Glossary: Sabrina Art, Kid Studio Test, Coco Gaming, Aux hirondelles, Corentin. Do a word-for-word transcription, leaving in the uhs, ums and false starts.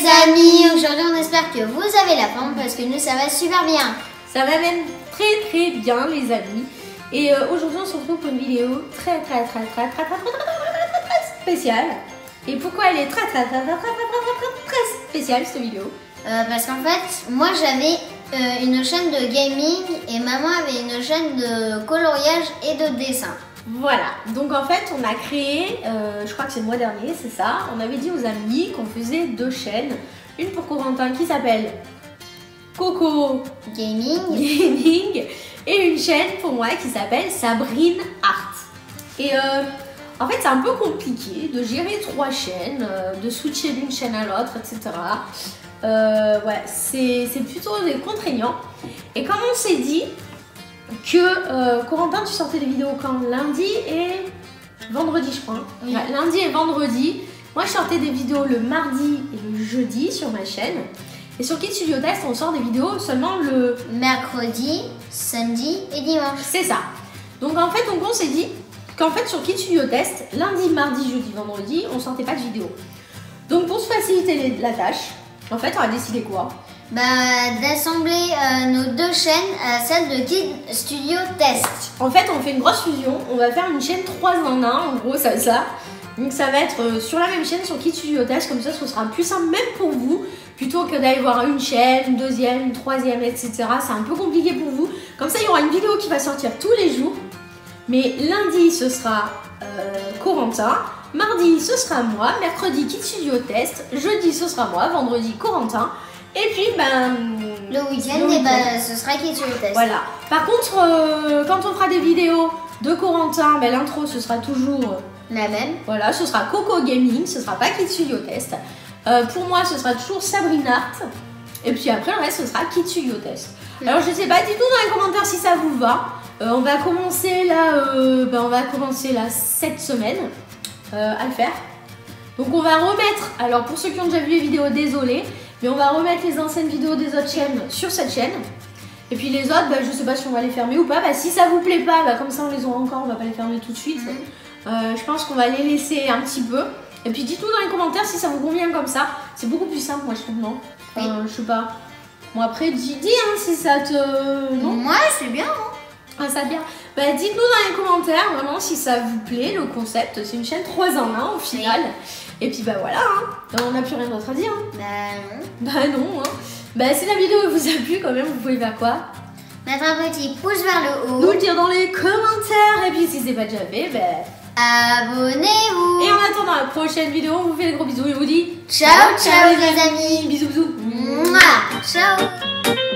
les amis, aujourd'hui on espère que vous avez la forme parce que nous ça va super bien. Ça va même très très bien les amis. Et euh, aujourd'hui on se retrouve pour une vidéo très très très très très très très spéciale. Et pourquoi elle est très très très très très spéciale cette vidéo? euh, Parce qu'en fait moi j'avais euh, une chaîne de gaming et maman avait une chaîne de coloriage et de dessin. Voilà, donc en fait on a créé, euh, je crois que c'est le mois dernier, c'est ça, on avait dit aux amis qu'on faisait deux chaînes, une pour Corentin qui s'appelle Coco Gaming. Gaming et une chaîne pour moi qui s'appelle Sabrina Art. Et euh, en fait c'est un peu compliqué de gérer trois chaînes, euh, de switcher d'une chaîne à l'autre, et cetera. Euh, ouais, c'est plutôt contraignant. Et comme on s'est dit que euh, Corentin, tu sortais des vidéos quand? Lundi et vendredi, je crois. Oui. Ouais, lundi et vendredi. Moi, je sortais des vidéos le mardi et le jeudi sur ma chaîne. Et sur Kid Studio Test, on sort des vidéos seulement le mercredi, samedi et dimanche. C'est ça. Donc, en fait, donc, on s'est dit qu'en fait, sur Kid Studio Test, lundi, mardi, jeudi, vendredi, on sortait pas de vidéos. Donc, pour se faciliter la tâche, en fait, on a décidé quoi? Bah, d'assembler euh, nos deux chaînes à celle de Kid Studio Test. En fait, on fait une grosse fusion. On va faire une chaîne trois en un, en gros, ça, ça. Donc, ça va être euh, sur la même chaîne, sur Kid Studio Test. Comme ça, ce sera plus simple, même pour vous, plutôt que d'aller voir une chaîne, une deuxième, une troisième, et cetera. C'est un peu compliqué pour vous. Comme ça, il y aura une vidéo qui va sortir tous les jours. Mais lundi, ce sera euh, Corentin. Mardi, ce sera moi. Mercredi, Kid Studio Test. Jeudi, ce sera moi. Vendredi, Corentin. Et puis, ben, le week-end, week ben, ce sera Kid Studio Test. Voilà. Par contre, euh, quand on fera des vidéos de Corentin, ben, l'intro, ce sera toujours la même. Voilà, ce sera Coco Gaming, ce sera pas Kid Studio Test. Euh, pour moi, ce sera toujours Sabrina Art. Et puis après, le reste, ce sera Kid Studio Test. Mmh. Alors, je sais pas, dites-nous dans les commentaires si ça vous va. Euh, on va commencer là, euh, ben, on va commencer là cette semaine euh, à le faire. Donc, on va remettre. Alors, pour ceux qui ont déjà vu les vidéos, désolé. Mais on va remettre les anciennes vidéos des autres chaînes sur cette chaîne. Et puis les autres, bah, je sais pas si on va les fermer ou pas. Bah, si ça vous plaît pas, bah, comme ça on les aura encore, on va pas les fermer tout de suite. Mmh. Euh, je pense qu'on va les laisser un petit peu. Et puis dites-nous dans les commentaires si ça vous convient comme ça. C'est beaucoup plus simple, moi je trouve, non? Enfin, oui. Je sais pas. Bon, après, dis, dis hein, si ça te. Non, moi c'est bien. Hein. Ah, ça bien. Bah, dites-nous dans les commentaires vraiment si ça vous plaît le concept. C'est une chaîne trois en un au final. Oui. Et puis bah voilà, hein. On n'a plus rien d'autre à dire. Hein. Bah non. Bah non. Hein. Bah si la vidéo vous a plu quand même, vous pouvez faire quoi? Mettre un petit pouce vers le haut. Nous le dire dans les commentaires. Et puis si c'est pas déjà fait, bah abonnez-vous. Et en attendant la prochaine vidéo, on vous fait des gros bisous et on vous dit ciao ciao, ciao les amis. Bisous bisous. Mouah. Ciao.